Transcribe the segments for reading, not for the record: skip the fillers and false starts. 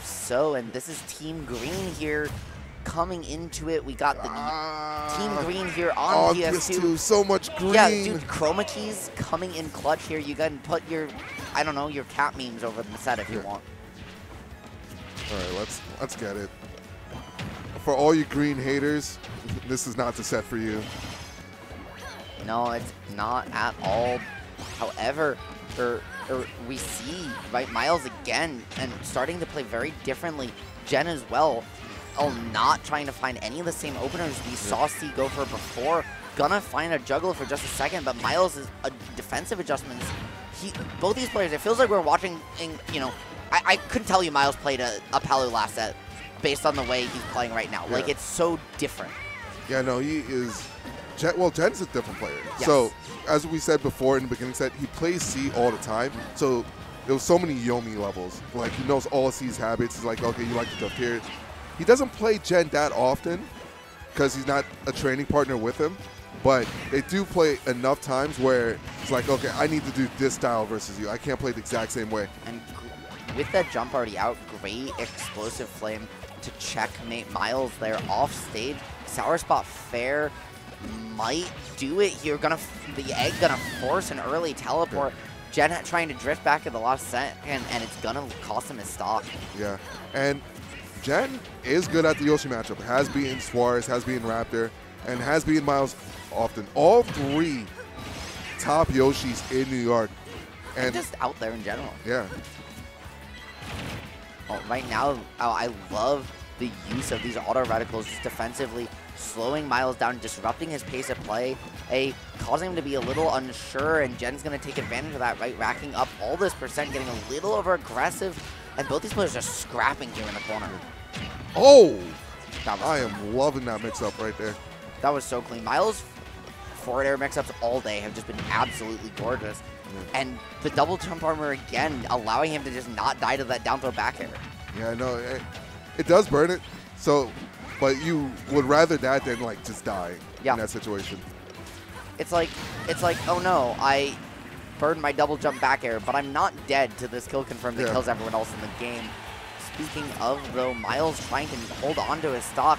believe so, and this is Team Green here coming into it. We got the Team Green here on PS2. So much green. Yeah, dude, chroma keys coming in clutch here. You can put your, I don't know, your cat memes over the set if you want. All right, let's get it. For all you green haters, this is not the set for you. No, it's not at all. However, we see Myles again and starting to play very differently. Jen as well, not trying to find any of the same openers we saw C-Gopher before. Gonna find a juggle for just a second, but Myles is defensive adjustments. Both these players, it feels like we're watching. You know, I couldn't tell you Myles played a Palu last set based on the way he's playing right now. Like, it's so different. Yeah, no, he is. Well, Jen's a different player. Yes. So, as we said before in the beginning set, he plays C all the time. So, there was so many Yomi levels. Like, he knows all of C's habits. He's like, okay, you like to jump here. He doesn't play Gen that often because he's not a training partner with him. But they do play enough times where it's like, okay, I need to do this style versus you. I can't play the exact same way. And with that jump already out, great explosive flame to checkmate Myles there off stage. Sour spot fair. Might do it here. The egg gonna force an early teleport. Jen trying to drift back at the last set, and it's gonna cost him his stock. Yeah, and Jen is good at the Yoshi matchup. Has beaten Suarez, has beaten Raptor, and has beaten Myles often. All three top Yoshis in New York, and just out there in general. Yeah. Oh, right now, I love the use of these auto radicals defensively, slowing Myles down, disrupting his pace of play, causing him to be a little unsure, and Jen's going to take advantage of that, right? Racking up all this percent, getting a little over-aggressive, and both these players are scrapping here in the corner. Oh! I am loving that mix-up right there. That was so clean. Myles' forward air mix-ups all day have just been absolutely gorgeous, and the double jump armor again, allowing him to just not die to that down throw back air. Yeah, no, it does burn it, so... But you would rather that than like just die in that situation. It's like, oh no, I burned my double jump back air, but I'm not dead to this kill confirm that kills everyone else in the game. Speaking of though, Myles trying to hold on to his stock,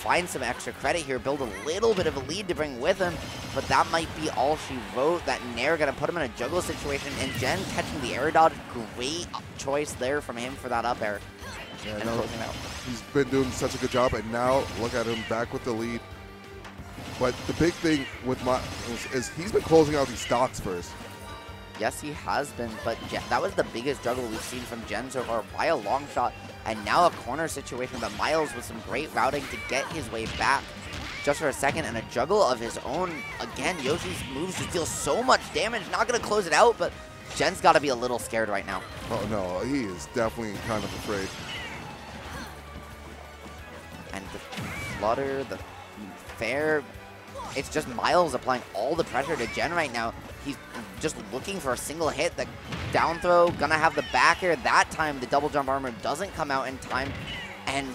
find some extra credit here, build a little bit of a lead to bring with him, but that might be all she wrote. That Nair gonna put him in a juggle situation, and Jen catching the air dodge, great choice there from him for that up air. Yeah, no, he's been doing such a good job, and now look at him back with the lead. But the big thing with Myles is he's been closing out these stocks first. Yes, he has been, but Jen, that was the biggest juggle we've seen from Jen so far by a long shot, and now a corner situation, but Myles with some great routing to get his way back just for a second, and a juggle of his own. Again, Yoshi's moves just deal so much damage, not going to close it out, but Jen's got to be a little scared right now. Oh no, he is definitely kind of afraid. And the flutter, the fair, it's just Myles applying all the pressure to Jen right now. He's just looking for a single hit. The down throw, gonna have the back air. That time the double jump armor doesn't come out in time. And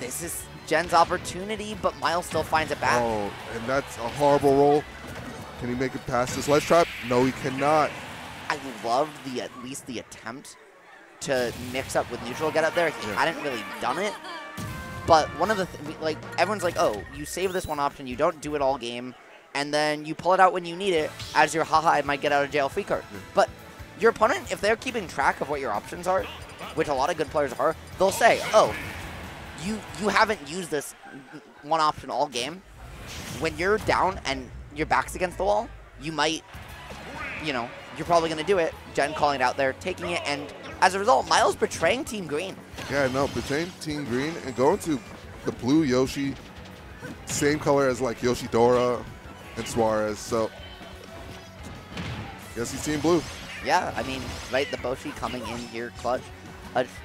this is Jen's opportunity, but Myles still finds it back. Oh, and that's a horrible roll. Can he make it past this ledge trap? No, he cannot. I love at least the attempt to mix up with neutral get up there. He hadn't really done it. But one of the like, everyone's like, oh, you save this one option, you don't do it all game, and then you pull it out when you need it as your haha, I might get out of jail free card. But your opponent, if they're keeping track of what your options are, which a lot of good players are, they'll say, oh, you haven't used this one option all game. When you're down and your back's against the wall, you might, you know, you're probably going to do it. Jen calling it out there, taking it, and as a result, Myles betraying Team Green. Yeah, no, betraying Team Green and going to the blue Yoshi, same color as like Yoshidora and Suarez, so guess he's Team Blue. Yeah, I mean, right, the Boshi coming in here, clutch,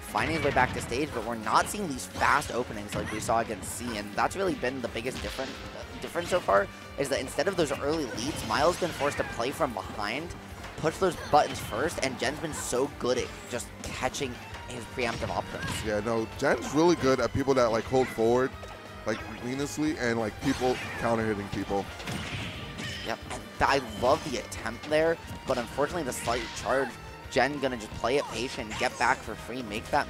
finding his way back to stage, but we're not seeing these fast openings like we saw against C, and that's really been the biggest difference so far, is that instead of those early leads, Myles been forced to play from behind, push those buttons first, and Jen's been so good at just catching his preemptive options. Yeah, no, Jen's really good at people that like hold forward, like leanously, and like people counter hitting people. Yep, and I love the attempt there, but unfortunately the slight charge Gen gonna just play it patient, get back for free, make that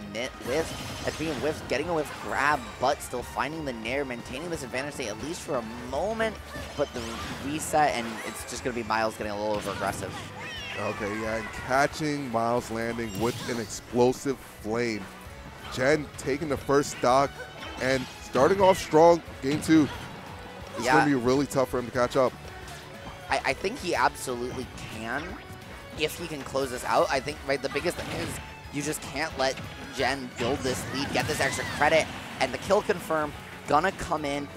whiff. That's being whiffed, getting a whiff grab, but still finding the nair, maintaining this advantage state at least for a moment, but the reset, and it's just gonna be Myles getting a little over aggressive. Okay, yeah, and catching Myles landing with an explosive flame. Gen taking the first stock and starting off strong game two. It's going to be really tough for him to catch up. I think he absolutely can if he can close this out. I think the biggest thing is you just can't let Gen build this lead, get this extra credit, and the kill confirm gonna come in,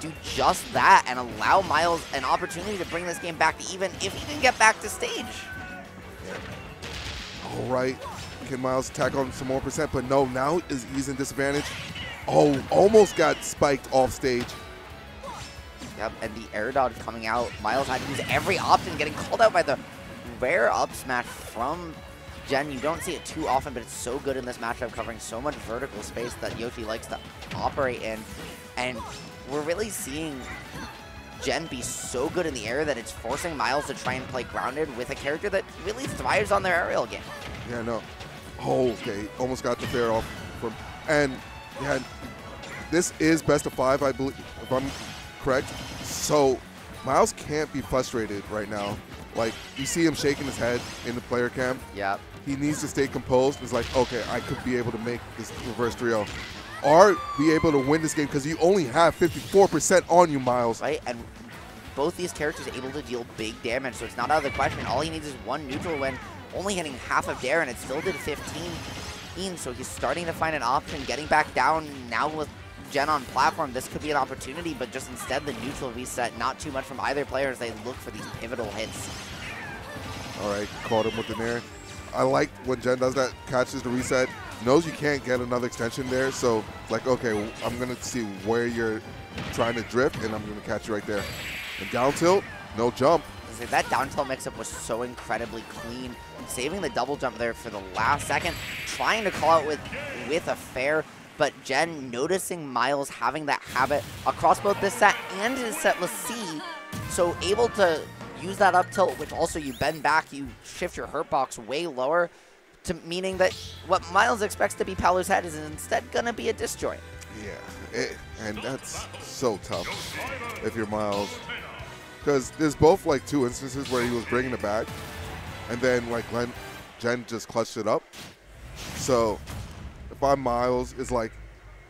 do just that, and allow Myles an opportunity to bring this game back to even if he can get back to stage. All right. Can Myles tack on some more percent? But no, now he's in disadvantage. Oh, almost got spiked off stage. Yep, and the air dodge coming out. Myles had to use every option, getting called out by the rare up smash from Gen. You don't see it too often, but it's so good in this matchup, covering so much vertical space that Yoshi likes to operate in. And we're really seeing Gen be so good in the air that it's forcing Myles to try and play grounded with a character that really thrives on their aerial game. Yeah, no. Oh, okay. Almost got the fair off. And yeah, this is best of five, I believe, if I'm correct. So Myles can't be frustrated right now. Like, you see him shaking his head in the player cam. Yeah. He needs to stay composed. It's like, okay, I could be able to make this reverse 3-0. Or be able to win this game, because you only have 54% on you, Myles. Right, and both these characters are able to deal big damage, so it's not out of the question. All he needs is one neutral win, only hitting half of Dare, and it still did 15, so he's starting to find an option, getting back down now with Gen on platform. This could be an opportunity, but just instead the neutral reset, not too much from either player as they look for these pivotal hits. All right, caught him with the nair. I like when Gen does that, catches the reset, knows you can't get another extension there, so like, okay, I'm going to see where you're trying to drift, and I'm going to catch you right there. And down tilt, no jump. That down tilt mix-up was so incredibly clean, saving the double jump there for the last second, trying to call out with a fair, but Gen noticing Myles having that habit across both this set and his setlist C, so able to use that up tilt, which also you bend back, you shift your hurt box way lower, to meaning that what Myles expects to be Palu's head is instead going to be a disc joint. Yeah, and that's so tough if you're Myles. Because there's both like two instances where he was bringing it back, and then like Gen just clutched it up. So if I'm Myles, it's like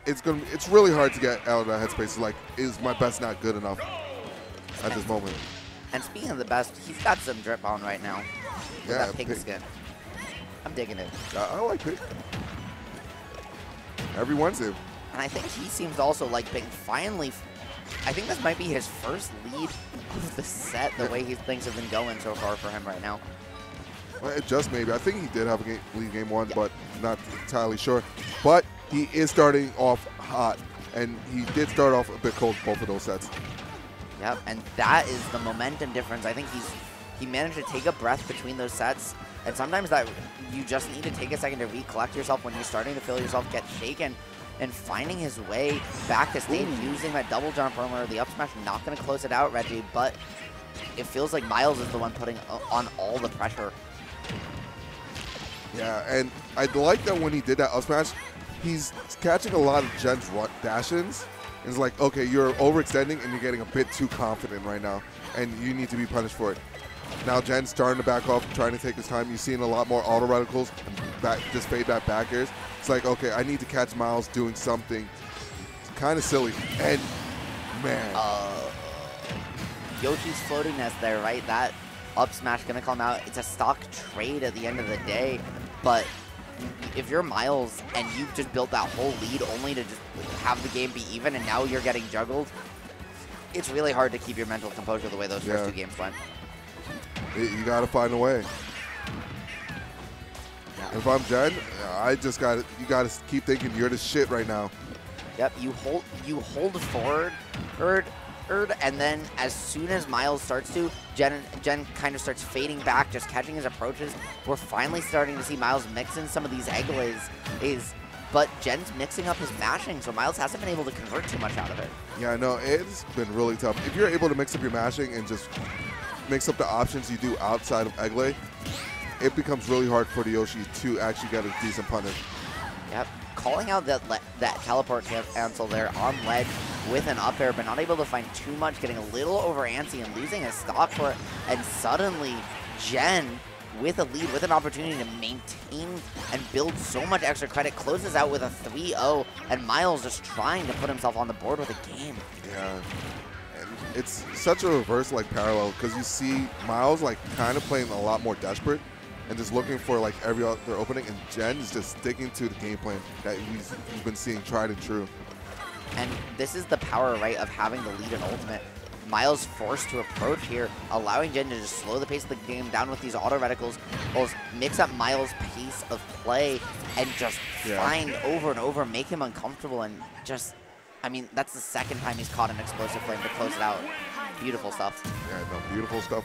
it's really hard to get out of that headspace. It's like, is my best not good enough at this moment? And speaking of the best, he's got some drip on right now. Yeah, that pig skin. I'm digging it. I like pig. Everyone's in. And I think he seems also like pig finally. I think this might be his first lead of the set, the way things have been going so far for him right now. Well, it just maybe. I think he did have a lead game one, but not entirely sure. But he is starting off hot, and he did start off a bit cold both of those sets. Yep, and that is the momentum difference. I think he managed to take a breath between those sets, and sometimes that you just need to take a second to recollect yourself when you're starting to feel yourself get shaken. And finding his way back to stage using that double jump armor. The up smash not going to close it out, Reggie, but it feels like Myles is the one putting on all the pressure. Yeah, and I like that when he did that up smash, he's catching a lot of Gen's dash-ins. It's like, okay, you're overextending and you're getting a bit too confident right now, and you need to be punished for it. Now Gen's starting to back off, trying to take his time. You're seeing a lot more auto radicals, just fade that back airs. It's like, okay, I need to catch Myles doing something kind of silly. And, man. Yoshi's floating nest there, right? That up smash going to come out. It's a stock trade at the end of the day. But if you're Myles and you've just built that whole lead only to just have the game be even and now you're getting juggled, it's really hard to keep your mental composure the way those first two games went. You got to find a way. If I'm Gen, I just you gotta keep thinking you're the shit right now. Yep, you hold forward, and then as soon as Myles starts to, Gen kind of starts fading back, just catching his approaches. We're finally starting to see Myles mix in some of these egg lays, but Gen's mixing up his mashing, so Myles hasn't been able to convert too much out of it. Yeah, no, it's been really tough. If you're able to mix up your mashing and just mix up the options you do outside of egg lay, it becomes really hard for the Yoshi to actually get a decent punish. Yep. Calling out that teleport cancel there on ledge with an up air, but not able to find too much, getting a little over antsy and losing a stock for it. And suddenly, Gen, with a lead, with an opportunity to maintain and build so much extra credit, closes out with a 3-0, and Myles just trying to put himself on the board with a game. Yeah. And it's such a reverse, like, parallel, because you see Myles, like, kind of playing a lot more desperate and just looking for, like, every other opening, and Gen is just sticking to the game plan that he's been seeing tried and true. And this is the power, right, of having the lead in Ultimate. Myles forced to approach here, allowing Gen to just slow the pace of the game down with these auto reticles, mix up Myles' pace of play, and just find over and over, make him uncomfortable, and just, I mean, that's the second time he's caught an explosive flame to close it out. Beautiful stuff. Yeah, no, beautiful stuff.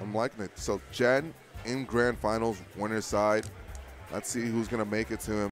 I'm liking it. So Gen in grand finals, winner's side. Let's see who's going to make it to him.